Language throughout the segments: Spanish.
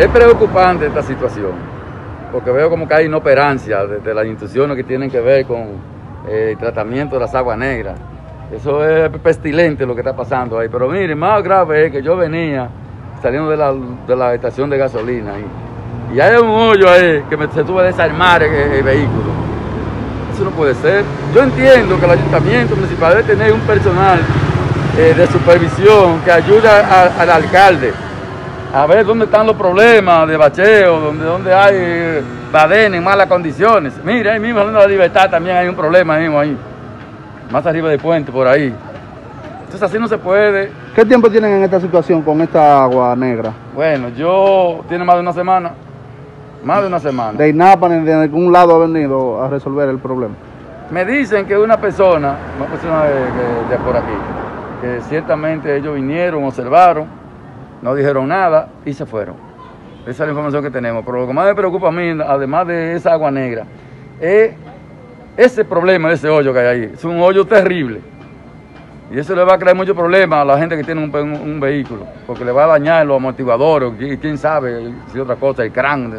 Es preocupante esta situación, porque veo como que hay inoperancia de las instituciones que tienen que ver con el tratamiento de las aguas negras. Eso es pestilente lo que está pasando ahí. Pero mire, más grave es que yo venía saliendo de la estación de gasolina y hay un hoyo ahí que se tuvo que desarmar el vehículo. Eso no puede ser. Yo entiendo que el ayuntamiento municipal debe tener un personal de supervisión que ayude al alcalde a ver dónde están los problemas de bacheo, dónde hay badenes en malas condiciones. Mira, ahí mismo en la Libertad también hay un problema ahí. Más arriba del puente, por ahí. Entonces así no se puede. ¿Qué tiempo tienen en esta situación con esta agua negra? Bueno, tiene más de una semana. Más de una semana. ¿De INAPA de algún lado ha venido a resolver el problema? Me dicen que una persona de por aquí, que ciertamente ellos vinieron, observaron, no dijeron nada y se fueron. Esa es la información que tenemos. Pero lo que más me preocupa a mí, además de esa agua negra, es ese problema de ese hoyo que hay ahí. Es un hoyo terrible. Y eso le va a crear muchos problemas a la gente que tiene un vehículo, porque le va a dañar los amortiguadores, y quién sabe si otra cosa, el crán.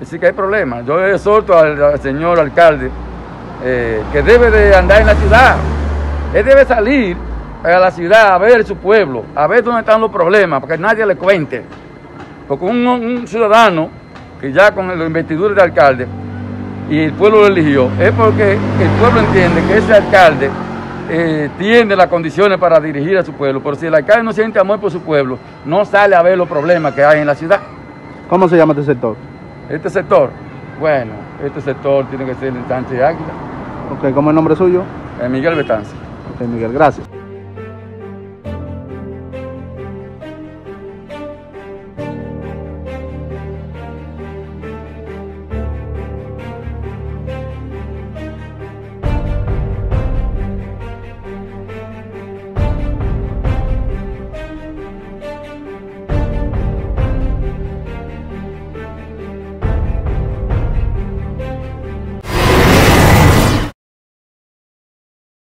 Así que hay problemas. Yo exhorto al señor alcalde que debe de andar en la ciudad. Él debe salir a la ciudad a ver su pueblo, a ver dónde están los problemas, para que nadie le cuente. Porque un ciudadano que ya con los investidores de alcalde y el pueblo lo eligió, es porque el pueblo entiende que ese alcalde tiene las condiciones para dirigir a su pueblo, pero si el alcalde no siente amor por su pueblo, no sale a ver los problemas que hay en la ciudad. ¿Cómo se llama este sector? Este sector, bueno, este sector tiene que ser el Ensanche de Águila. Ok, ¿cómo es el nombre suyo? Miguel Betanciz. Ok, Miguel, gracias.